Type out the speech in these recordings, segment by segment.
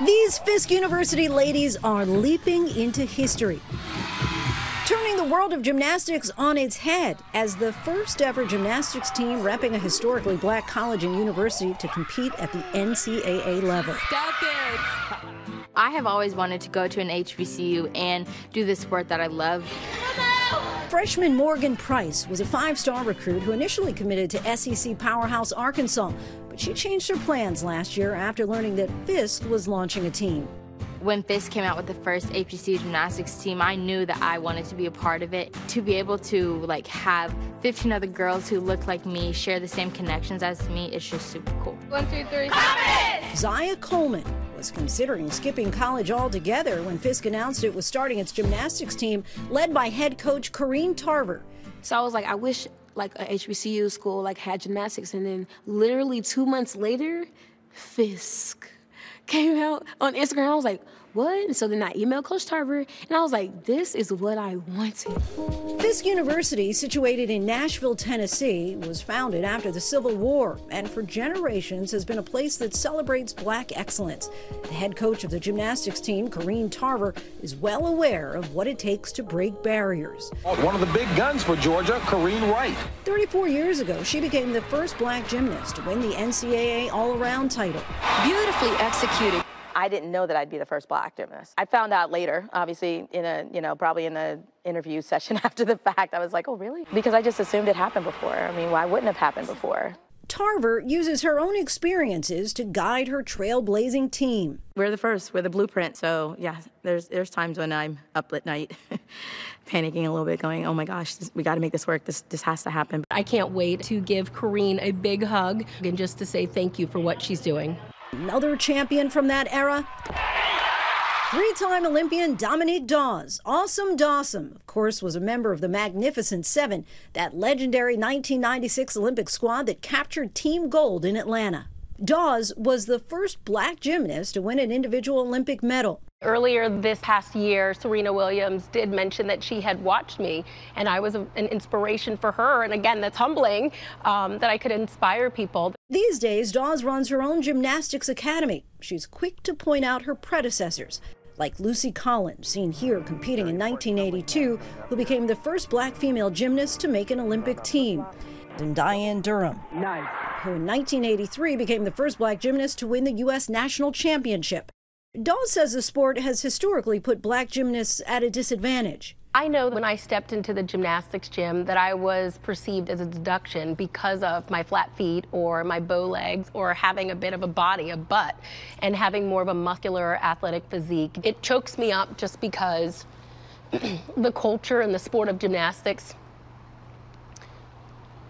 These Fisk University ladies are leaping into history, turning the world of gymnastics on its head as the first ever gymnastics team repping a historically black college and university to compete at the NCAA level. Stop it. I have always wanted to go to an HBCU and do the sport that I love. Freshman Morgan Price was a five-star recruit who initially committed to SEC powerhouse Arkansas, but she changed her plans last year after learning that Fisk was launching a team. When Fisk came out with the first HBCU gymnastics team, I knew that I wanted to be a part of it. To be able to have 15 other girls who look like me share the same connections as me is just super cool. 1, 2, 3. Zaya Coleman was considering skipping college altogether when Fisk announced it was starting its gymnastics team led by head coach Kareem Tarver. So I was like, I wish a HBCU school had gymnastics, and then literally 2 months later, Fisk came out on Instagram. I was like, what? And so then I emailed Coach Tarver, and I was like, this is what I wanted. Fisk University, situated in Nashville, Tennessee, was founded after the Civil War and for generations has been a place that celebrates black excellence. The head coach of the gymnastics team, Kareem Tarver, is well aware of what it takes to break barriers. One of the big guns for Georgia, Kareem Wright. 34 years ago, she became the first black gymnast to win the NCAA all-around title. Beautifully executed. I didn't know that I'd be the first black gymnast. I found out later, obviously, in a, probably in an interview session after the fact. I was like, oh, really? Because I just assumed it happened before. I mean, why wouldn't it have happened before? Tarver uses her own experiences to guide her trailblazing team. We're the first, we're the blueprint. So yeah, there's times when I'm up at night panicking a little bit, going, oh my gosh, we gotta make this work, this has to happen. I can't wait to give Kareem a big hug and just to say thank you for what she's doing. Another champion from that era, three-time Olympian Dominique Dawes. Awesome Dawsome, of course, was a member of the Magnificent Seven, that legendary 1996 Olympic squad that captured team gold in Atlanta. Dawes was the first black gymnast to win an individual Olympic medal. Earlier this past year, Serena Williams did mention that she had watched me, and I was an inspiration for her. And again, that's humbling that I could inspire people. These days, Dawes runs her own gymnastics academy. She's quick to point out her predecessors, like Lucy Collins, seen here competing in 1982, who became the first black female gymnast to make an Olympic team, and Diane Durham, who in 1983 became the first black gymnast to win the U.S. National Championship. Dawes says the sport has historically put black gymnasts at a disadvantage. I know when I stepped into the gymnastics gym that I was perceived as a deduction because of my flat feet or my bow legs or having a bit of a body, a butt, and having more of a muscular athletic physique. It chokes me up just because the culture and the sport of gymnastics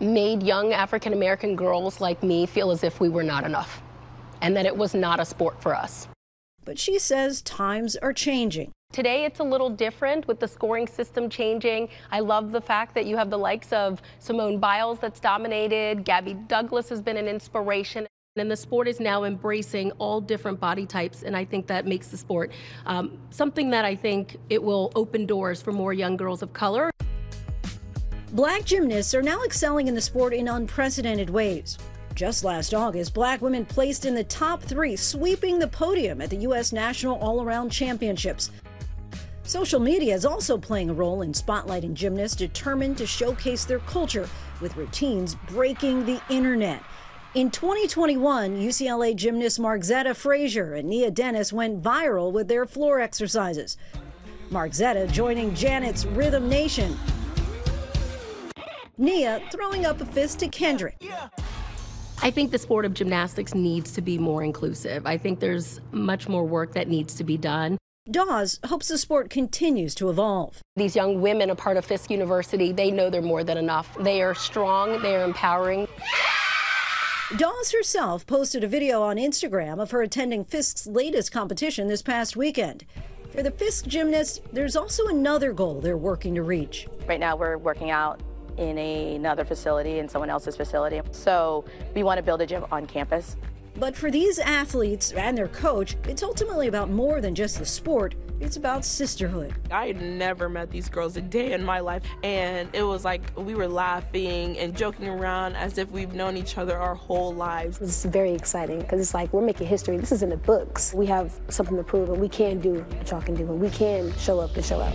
made young African-American girls like me feel as if we were not enough and that it was not a sport for us. But she says times are changing. Today it's a little different with the scoring system changing. I love the fact that you have the likes of Simone Biles that's dominated. Gabby Douglas has been an inspiration. And the sport is now embracing all different body types, and I think that makes the sport something that I think it will open doors for more young girls of color. Black gymnasts are now excelling in the sport in unprecedented ways. Just last August, black women placed in the top three, sweeping the podium at the U.S. National All-Around Championships. Social media is also playing a role in spotlighting gymnasts determined to showcase their culture, with routines breaking the internet. In 2021, UCLA gymnasts Marzetta Frazier and Nia Dennis went viral with their floor exercises. Marzetta joining Janet's Rhythm Nation, Nia throwing up a fist to Kendrick. I think the sport of gymnastics needs to be more inclusive. I think there's much more work that needs to be done. Dawes hopes the sport continues to evolve. These young women are part of Fisk University. They know they're more than enough. They are strong, they are empowering. Dawes herself posted a video on Instagram of her attending Fisk's latest competition this past weekend. For the Fisk gymnasts, there's also another goal they're working to reach. Right now we're working out in another facility, in someone else's facility. So we want to build a gym on campus But for these athletes and their coach, it's ultimately about more than just the sport. It's about sisterhood. I had never met these girls a day in my life, and it was like we were laughing and joking around as if we've known each other our whole lives. It's very exciting because it's like we're making history. This is in the books. We have something to prove, and we can do what y'all can do, and we can show up and show out.